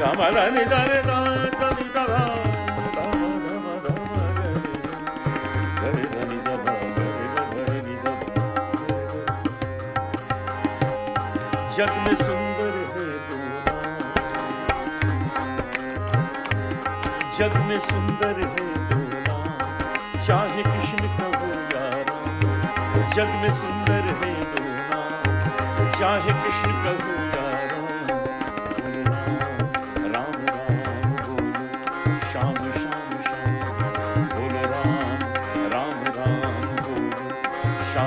कमल निधरे जग में सुंदर है तू नाम, जग में सुंदर है तू नाम, चाहे कृष्ण का हो या राम। जग में सुंदर है तू नाम, चाहे कृष्ण का हो या राम। राम राम बोलो श्याम श्याम श्याम बोलो राम। राम राम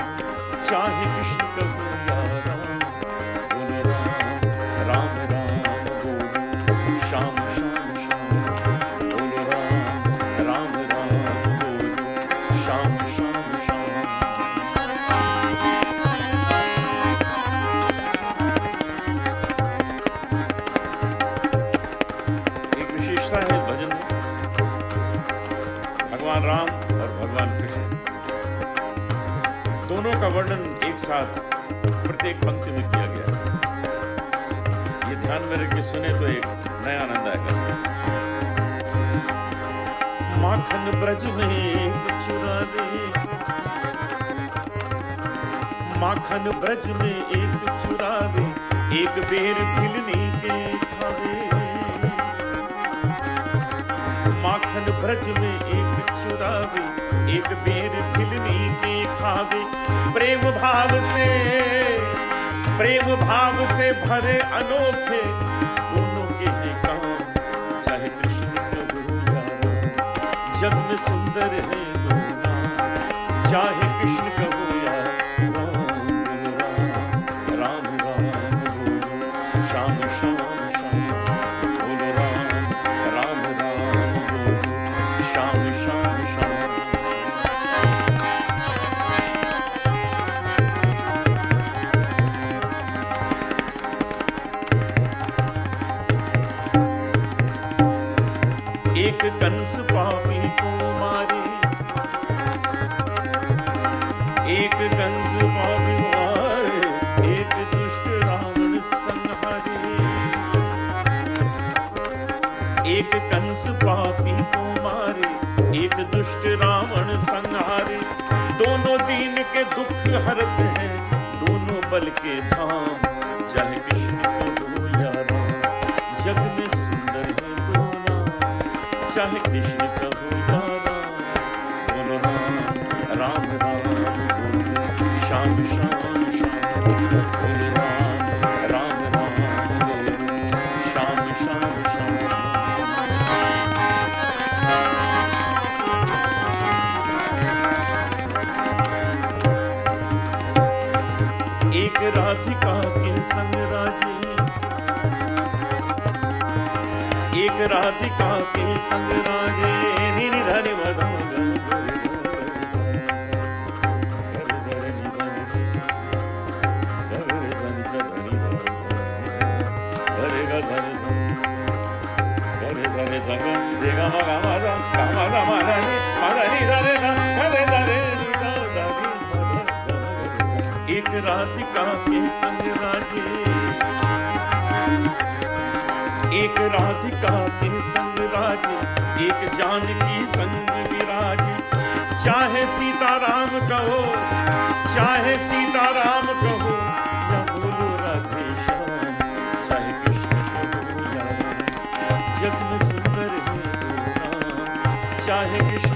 चाहे कृष्ण का हो या राम। राम राम बोलो श्याम श्याम श्याम बोलो राम। राम राम बोलो श्याम श्याम श्याम। एक विशेषता है भजन में, भगवान राम और भगवान कृष्ण दोनों का वर्णन एक साथ प्रत्येक पंक्ति में किया गया है। ये ध्यान में रख के सुने तो एक नया आनंद आएगा। माखन ब्रज में चुरा दे, माखन ब्रज में एक चुरा दे, एक बेर भिलनी के खावे। माखन ब्रज में एक चुरा दे, एक बेर भिलनी के खावे। प्रेम भाव से भरे अनोखे दोनों के हैं काम, चाहे कृष्ण का हो या राम। जग में सुंदर है दो नाम, चाहे कृष्ण का हो या राम। राम राम बोलो श्याम श्याम श्याम बोलो राम। राम राम बोलो श्याम श्याम श्याम। एक कंस पापी को मारे, एक कंस पापी को मारे, एक दुष्ट रावण संहारे। एक कंस पापी को मारे, एक दुष्ट रावण संहारे। दोनों दीन के दुख हरते हैं, दोनों बल के धाम, चाहे कृष्ण को हो या राम। जग में चाहे कृष्ण का हो या राम। बोलो राम राम राम बोलो श्याम श्याम श्याम बोलो राम। राम राम बोलो श्याम श्याम श्याम। एक राधिका के संग राजे, एक राधिका के संग राजे। निधन मदन एक राधिका के संग राजे, एक राधिका के संग राजे, एक जानकी संग विराजे। चाहे सीताराम कहो, चाहे सीताराम कहो, या बोलो राधे श्याम, चाहे कृष्ण कहो या राम। जग में सुंदर है दो नाम, चाहे कृष्ण